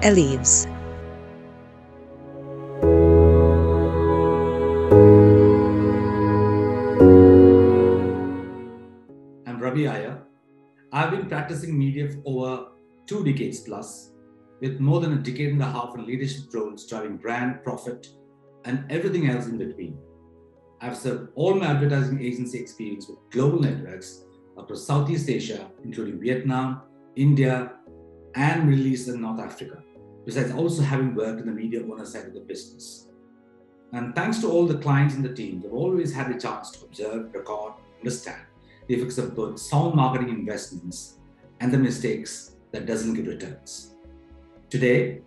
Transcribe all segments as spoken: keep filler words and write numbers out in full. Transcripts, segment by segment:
ELEVES. I'm Ravi Aya. I've been practicing media for over two decades plus, with more than a decade and a half in leadership roles driving brand, profit, and everything else in between. I've served all my advertising agency experience with global networks across Southeast Asia, including Vietnam, India, and Middle East and North Africa, besides also having worked in the media owner side of the business. And thanks to all the clients in the team, they've always had a chance to observe, record, understand the effects of both sound marketing investments and the mistakes that doesn't give returns. Today,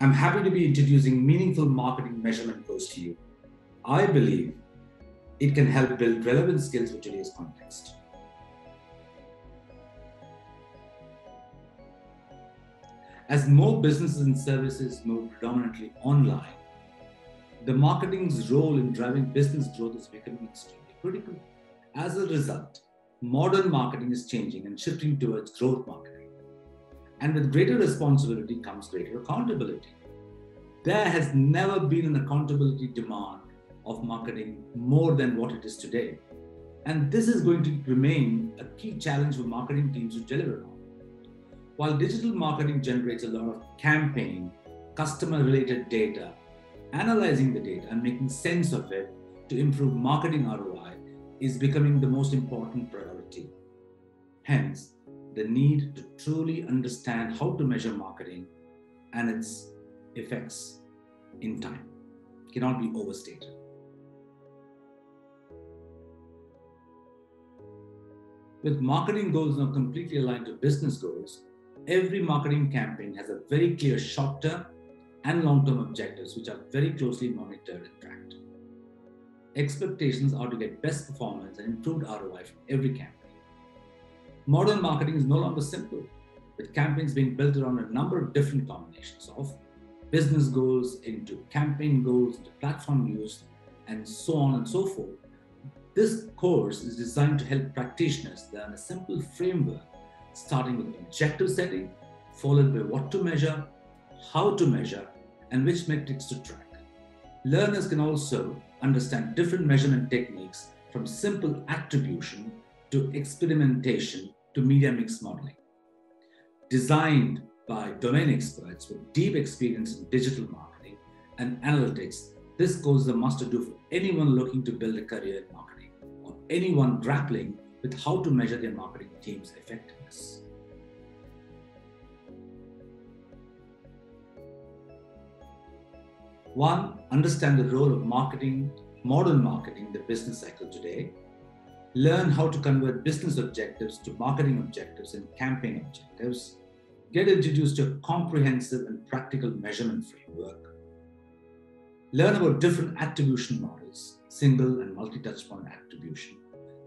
I'm happy to be introducing meaningful marketing measurement tools to you. I believe it can help build relevant skills for today's context. As more businesses and services move predominantly online, the marketing's role in driving business growth is becoming extremely critical. As a result, modern marketing is changing and shifting towards growth marketing. And with greater responsibility comes greater accountability. There has never been an accountability demand of marketing more than what it is today. And this is going to remain a key challenge for marketing teams to deliver on. While digital marketing generates a lot of campaign, customer-related data, analyzing the data and making sense of it to improve marketing R O I is becoming the most important priority. Hence, the need to truly understand how to measure marketing and its effects in time cannot be overstated. With marketing goals now completely aligned to business goals, every marketing campaign has a very clear short-term and long-term objectives, which are very closely monitored and tracked. Expectations are to get best performance and improved R O I from every campaign. Modern marketing is no longer simple, with campaigns being built around a number of different combinations of business goals into campaign goals, into platform use, and so on and so forth. This course is designed to help practitioners learn a simple framework, starting with objective setting, followed by what to measure, how to measure, and which metrics to track. Learners can also understand different measurement techniques, from simple attribution to experimentation to media mix modeling. Designed by domain experts with deep experience in digital marketing and analytics, this course is a must-do for anyone looking to build a career in marketing or anyone grappling with how to measure their marketing team's effectiveness. One, understand the role of marketing, modern marketing, in the business cycle today. Learn how to convert business objectives to marketing objectives and campaign objectives. Get introduced to a comprehensive and practical measurement framework. Learn about different attribution models, single and multi-touch point attribution.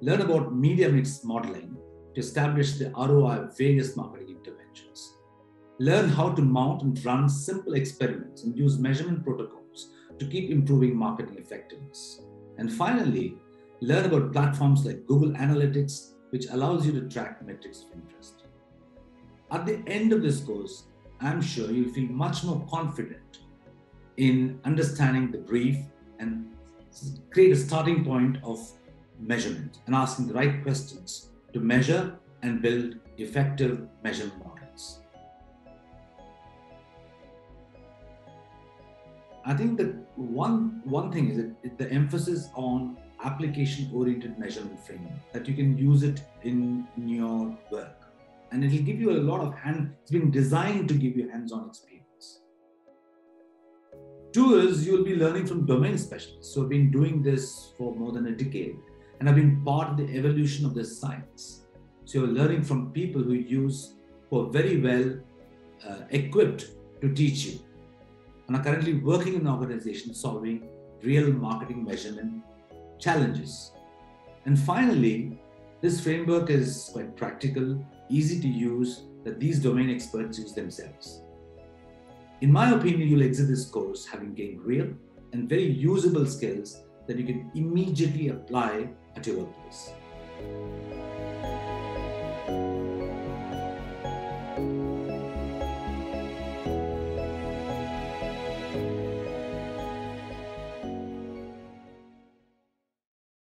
Learn about media mix modeling to establish the R O I of various marketing interventions. Learn how to mount and run simple experiments and use measurement protocols to keep improving marketing effectiveness. And finally, learn about platforms like Google Analytics, which allows you to track metrics of interest. At the end of this course, I'm sure you'll feel much more confident in understanding the brief and create a starting point of measurement and asking the right questions to measure and build effective measurement models. I think the one, one thing is that the emphasis on application-oriented measurement framework, that you can use it in, in your work. And it'll give you a lot of hand, it's been designed to give you hands-on experience. Two is you'll be learning from domain specialists. So I've been doing this for more than a decade, and I've been part of the evolution of this science. So you're learning from people who use, who are very well uh, equipped to teach you, and are currently working in an organization solving real marketing measurement challenges. And finally, this framework is quite practical, easy to use, that these domain experts use themselves. In my opinion, you'll exit this course having gained real and very usable skills that you can immediately apply at your workplace.